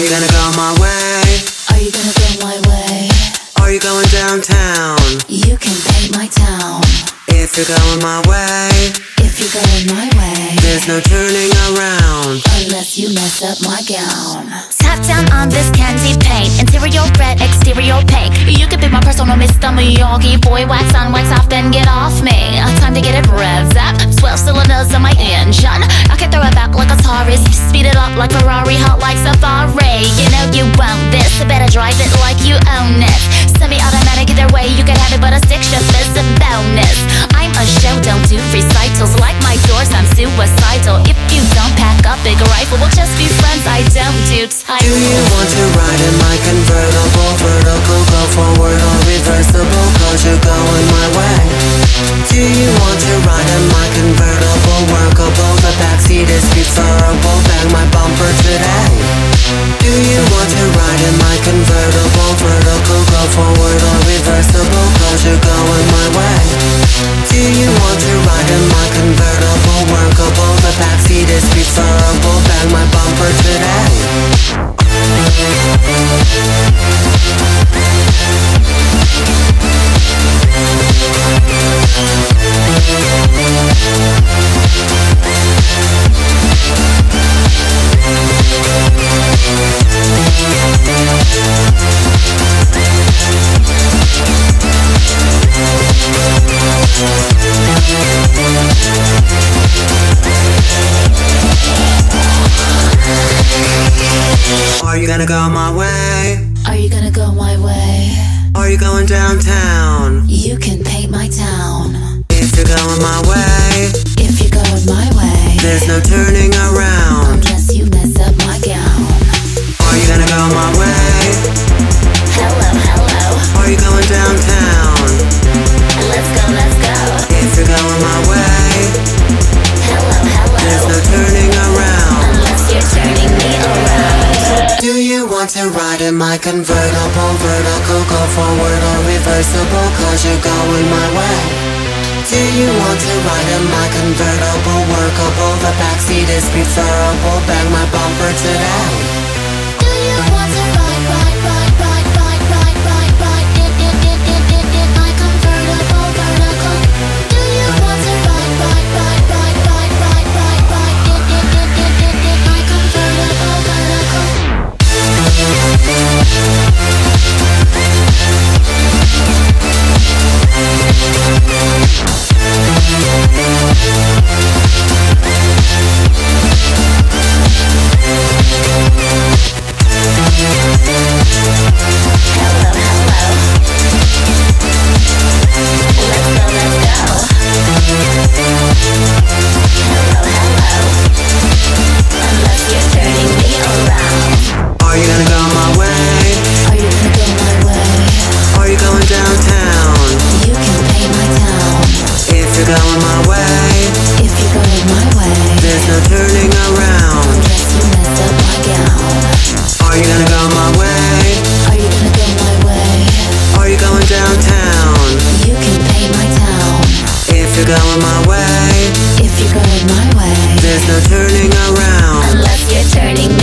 Are you gonna go my way? Are you gonna go my way? Are you going downtown? You can paint my town. If you're going my way, if you're going my way, there's no turning around unless you mess up my gown. Tap down on this candy paint, interior red, exterior pink. You could be my personal Mr. Miyagi. Boy, wax on, wax off, then get off me. Time to get it revved up. 12 cylinders on my engine. I can throw it back like a Taurus, speed it up like Ferrari, hot like Safari. You know you want this, so better drive it like you own it. Semi-automatic either way, you can have it, but a stick shift is a bonus. I'm a show, don't do recitals. Like my doors, I'm suicidal. If you don't pack up big rifle, we'll just be friends. I don't do titles. Do you want to ride in my convertible? Vertical, go forward or reversible, cause you're going my way. Do you want to ride in my convertible? Workable, the backseat is preferable. Bang my bumper today. Do you want to ride in my convertible? Vertical, go forward or reversible, cause you're going my way. Do you want to ride in my convertible? Workable, the backseat is preferable. Bang my bumper today. Are you gonna go my way? Are you gonna go my way? Are you going downtown? You can paint my town. If you're going my way, if you're going my way, there's no turning around unless you mess up my gown. Are you gonna go my way? Hello, hello. Are you going downtown? Let's go, let's go. If you're going my way, hello, hello. There's no turning around unless you're turning me around. Do you want to ride in my convertible? Vertical, go forward or reversible, cause you're going my way. Do you want to ride in my convertible? Workable, the backseat is preferable. Bang my bumper today. Do you want to turning around unless you're turning